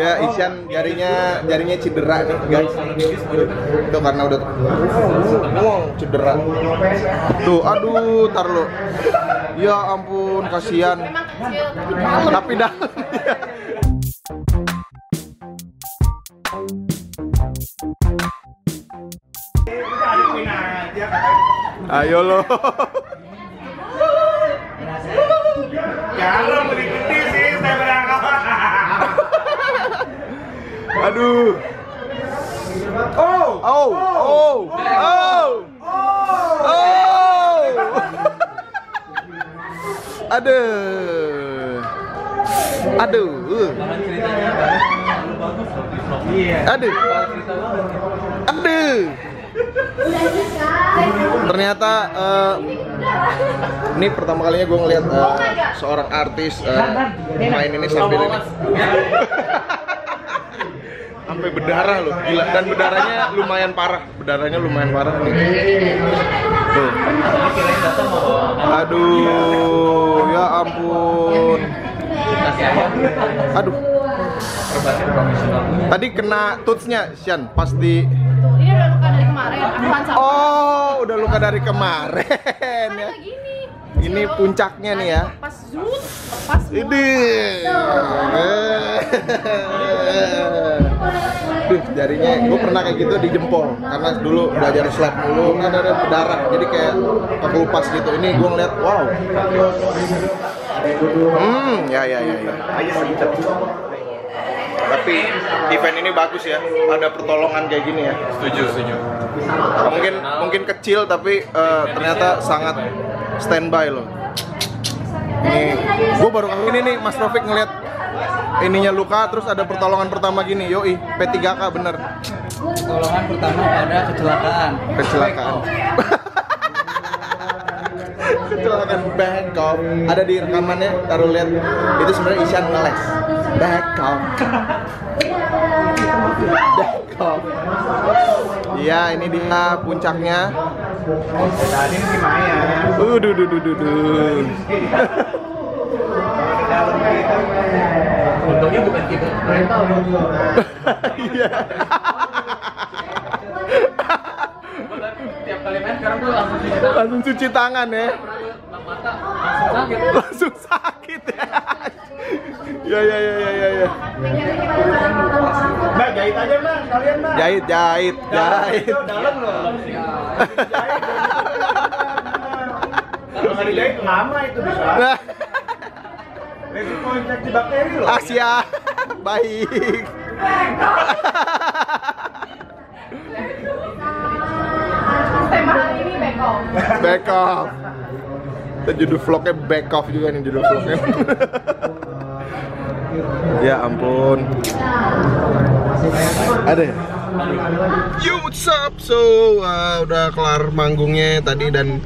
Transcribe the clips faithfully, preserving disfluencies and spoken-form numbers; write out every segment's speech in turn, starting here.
Ya, Isyan jarinya jarinya cedera nih, guys. Itu karena udah cedera. Tuh, aduh, tar lo. Ya ampun, kasihan. Tapi dah. Ayo lo. Kalau berikuti sih saya berangkat. Aduh. Oh, oh, oh, oh, oh. Aduh, aduh. Aduh. Aduh. Ternyata uh, ini pertama kalinya gue ngeliat uh, seorang artis uh, main ini sambil ini sampai berdarah loh, gila. Dan berdarahnya lumayan parah, berdarahnya lumayan parah nih. Tuh. Aduh, ya ampun. Aduh. Tadi kena tutsnya, Sian, pas di oh, udah luka dari kemarin ya. Ini puncaknya nih ya. Lepas zoom, lepas ini. Duh, jarinya gue pernah kayak gitu di jempol. Karena dulu belajar slap dulu, kan ada berdarah, jadi kayak kelupas gitu. Ini gue ngeliat, wow. Hmm, ya ya ya. ya. Tapi event ini bagus ya, ada pertolongan kayak gini ya. Setuju, setuju. Mungkin mungkin kecil tapi uh, ternyata sangat standby loh. Nih, gue baru kali ini nih Mas Taufik ngeliat ininya luka, terus ada pertolongan pertama gini, yoi P tiga K bener. Pertolongan pertama pada kecelakaan. Kecelakaan. Kecelakaan back off. Ada di rekamannya, taruh lihat. Itu sebenarnya Isyan ngeles. Back off. Back off. Iya, ini dia puncaknya. Tadi ini Maya. Uduh, duh, duh, duh, duh. Untungnya bukan kita. Iya. Tiap kali main sekarang tuh langsung cuci tangan. Langsung cuci tangan ya. Mata langsung sakit. Langsung sakit ya. Ya ya ya ya ya. Mbak jahit aja Mbak, kalian Mbak. Jahit jahit jahit. Dalam loh. Jahit. Kalau nggak dijahit lama itu bisa. Resiko infeksi bakteri loh. Asia baik. Tema hari ini back off. Back off. Kita judul vlognya back off juga nih judul vlognya. Ya ampun. Ada ya? Yo, what's up? So, uh, udah kelar manggungnya tadi dan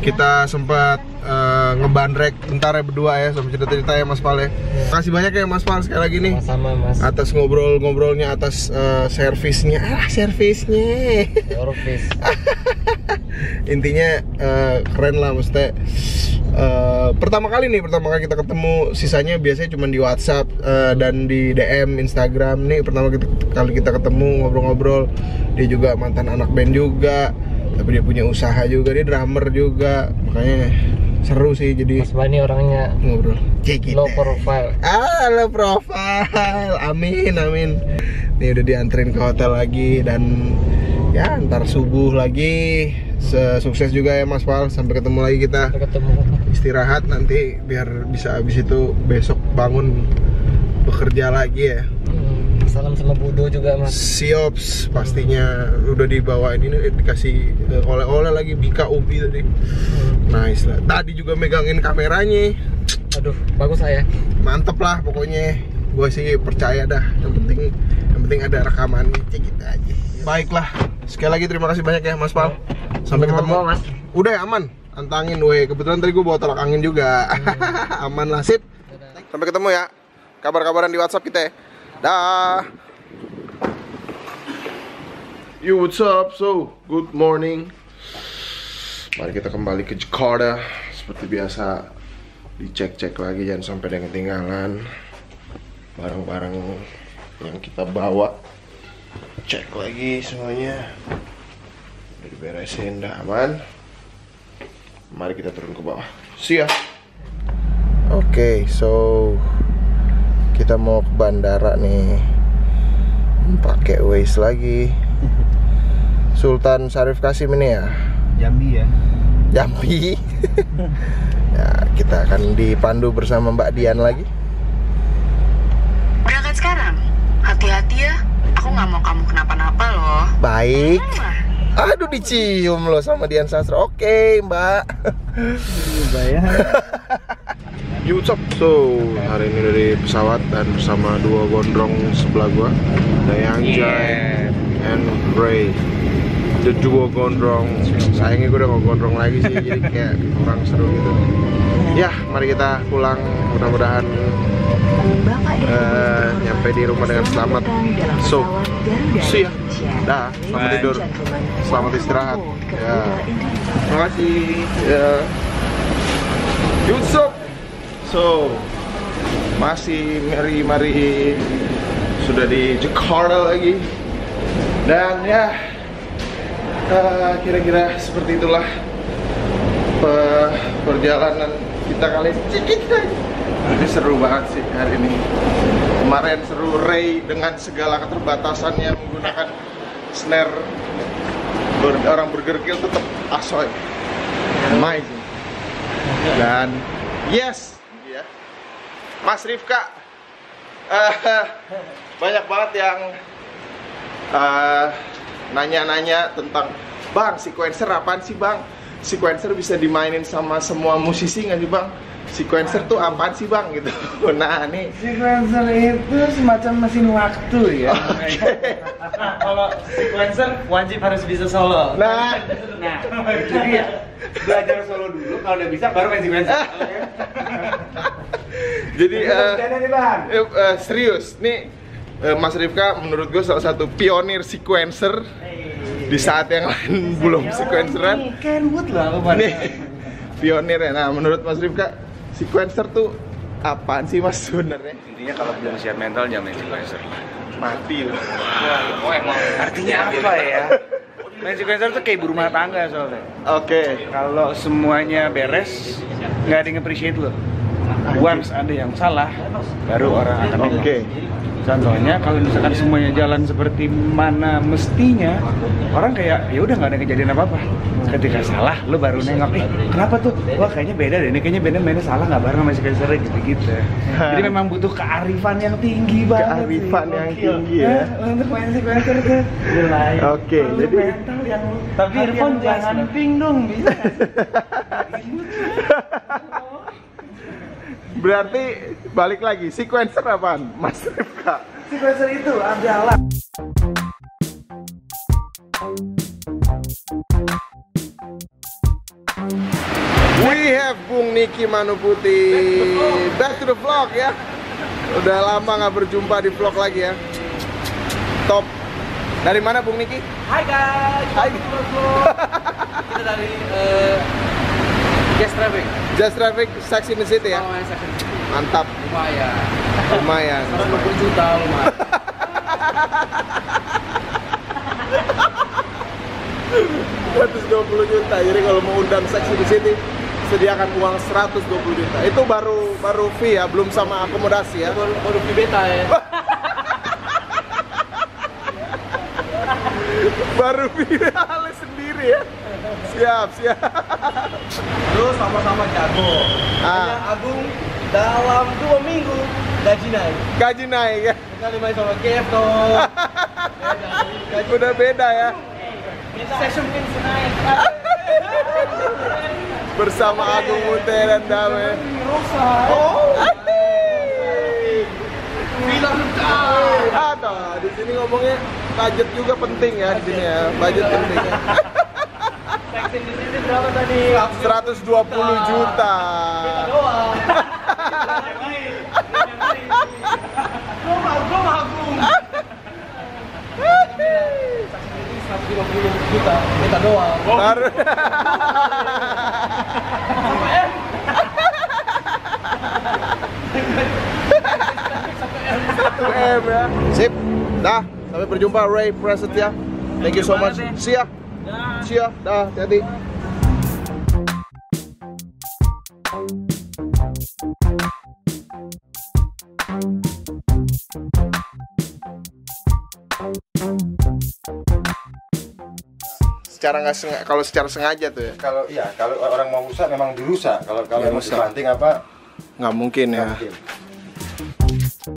kita sempat uh, ngebandrek bentar ya berdua ya sama cerita-cerita ya Mas Pal ya. Makasih banyak ya Mas Pal sekali lagi nih. Sama-sama Mas. Atas ngobrol-ngobrolnya, atas uh, servisnya. Ah, servisnya. Servis. Intinya uh, keren lah maksudnya. Uh, pertama kali nih, pertama kali kita ketemu, sisanya biasanya cuma di WhatsApp uh, dan di D M Instagram. Nih pertama kita, kali kita ketemu ngobrol-ngobrol. Dia juga mantan anak band juga, tapi dia punya usaha juga, dia drummer juga, makanya seru sih. Jadi Mas Bani orangnya ngobrol low profile. Ah, low profile. Amin, amin. Nih udah dianterin ke hotel lagi dan ya ntar subuh lagi. Sukses juga ya Mas Fahal, sampai ketemu lagi kita. Sampai ketemu. Istirahat nanti biar bisa abis itu besok bangun bekerja lagi ya. Hmm, salam sama Budo juga Mas. Siops pastinya. Udah dibawain ini, dikasih oleh-oleh lagi, bika ubi tadi. Hmm. Nice lah. Tadi juga megangin kameranya. Aduh, bagus lah ya. Mantep lah pokoknya. Gue sih percaya dah. Yang penting yang penting ada rekaman gitu aja. Baiklah. Sekali lagi terima kasih banyak ya Mas Pal. Sampai ketemu. Mau, Mas. Udah ya, aman. Antangin weh. Kebetulan tadi gue bawa tolak angin juga. Hmm. Aman lah, sip. Sampai ketemu ya. Kabar-kabaran di WhatsApp kita ya. Dah. Yo, what's up? So, good morning. Mari kita kembali ke Jakarta. Seperti biasa dicek-cek lagi jangan sampai ada yang ketinggalan. Barang-barang yang kita bawa. Cek lagi semuanya, udah diberesin, udah aman. Mari kita turun ke bawah. See ya. Oke, okay, so kita mau ke bandara nih. Pakai Waze lagi. Sultan Syarif Kasim ini ya, Jambi ya, Jambi. Ya, kita akan dipandu bersama Mbak Dian lagi. Berangkat sekarang, hati-hati ya. Aku nggak mau kamu kenapa-napa loh. Baik. Aduh, dicium loh sama Dian Sastro. Oke, okay, Mbak. Bayar. Yusuf, so hari ini dari pesawat dan bersama dua gondrong sebelah gua, Dian, Jay and Ray. The duo gondrong. Sayangnya gua udah nggak gondrong lagi sih, jadi kayak kurang seru gitu. Ya, mari kita pulang. Mudah-mudahan uh, nyampe di rumah dengan selamat. So, see ya. Dah, selamat tidur, selamat istirahat. Ya, terima kasih. Ya, Yusuf. So, masih mari-mari sudah di Jakarta lagi. Dan ya, kira-kira uh, seperti itulah pe perjalanan kita kali ini. Ini seru banget sih hari ini. Kemarin seru Ray dengan segala keterbatasannya menggunakan snare. Ber orang bergergil tetap asoy. Amazing. Dan yes. Mas Rifka, uh, banyak banget yang nanya-nanya uh, tentang, Bang, sequencer apaan sih Bang? Sequencer bisa dimainin sama semua musisi nggak sih Bang? Sequencer tuh apaan sih Bang? Gitu. Nah, nih sequencer itu semacam mesin waktu ya. Okay. Nah, kalau sequencer wajib harus bisa solo. Nah, nah jadi ya belajar solo dulu, kalau udah bisa baru main sequencer. Okay. Jadi uh, uh, serius, nih uh, Mas Rifka menurut gue salah satu pionir sequencer. Hey, di saat yang lain belum sequenceran. Ken Wood lah nih, pionir ya. Nah, menurut Mas Rifka sequencer tuh apaan sih Mas sebenarnya? Intinya kalau belum siap mental jangan main sequencer. Mati loh. Oh, emang artinya apa ya? Main sequencer tuh kayak ibu rumah tangga soalnya. Oke. Okay. Kalau semuanya beres, nggak ada yang appreciate lo. Once ada yang salah, baru orang akan nengok. Okay. Contohnya kalau misalkan semuanya jalan seperti mana mestinya, orang kayak ya udah nggak ada kejadian apa apa. Ketika salah, lo baru nengok nih, kenapa tuh? Wah, kayaknya beda deh. Ini kayaknya beda mainnya salah nggak bareng masih kayak sering gitu. Jadi memang butuh kearifan yang tinggi banget. Kearifan sih. yang Oke. tinggi ya. Untuk main sequencer tuh. Oke. Jadi mental yang. Tapi earphone jangan ping dong bisa. Berarti balik lagi, sequencer apaan Mas Rifka? Sequencer itu adalah we have Bung Niki Manuputi back to the vlog ya. Udah lama nggak berjumpa di vlog lagi ya. Top. Dari mana Bung Niki? Hai guys. Hai. Kita dari uh... Jazz Traffic. Jazz Traffic, Sexy Miss City ya. Oh, Sexy Miss City. Mantap. Lumayan. Lumayan. seratus dua puluh juta lumayan. seratus dua puluh juta. Jadi kalau mau undang Sexy Miss City sediakan uang seratus dua puluh juta. Itu baru baru fee ya, belum sama akomodasi ya. Baru, baru fee beta ya. Baru viral sendiri ya. Siap, siap. Terus sama-sama jago. Ah. Agung dalam dua minggu gaji naik. Gaji naik ya. Kita main sama Kevto. Udah beda ya. Session pin naik. Bersama Agung Mute dan Dame. Oh. Bilang dong. Ada di sini ngomongnya budget juga penting ya di sini ya. Budget penting. Ya. Seksi di sini berapa tadi? seratus dua puluh juta. Kita doang. Yang lain. Gua mau gua mau Agung. Seksi di sini seratus lima puluh juta. Kita doang. Baru. P M ya. Sip. Dah, sampai berjumpa Ray Prasetya. Thank you so much. See ya. See ya. Dah, hati-hati. Secara nggak sengaja, kalau secara sengaja tuh ya. Kalau iya, kalau orang mau rusak memang dirusak. Kalau kalau dibanting apa? Nggak mungkin ya. Gak mungkin.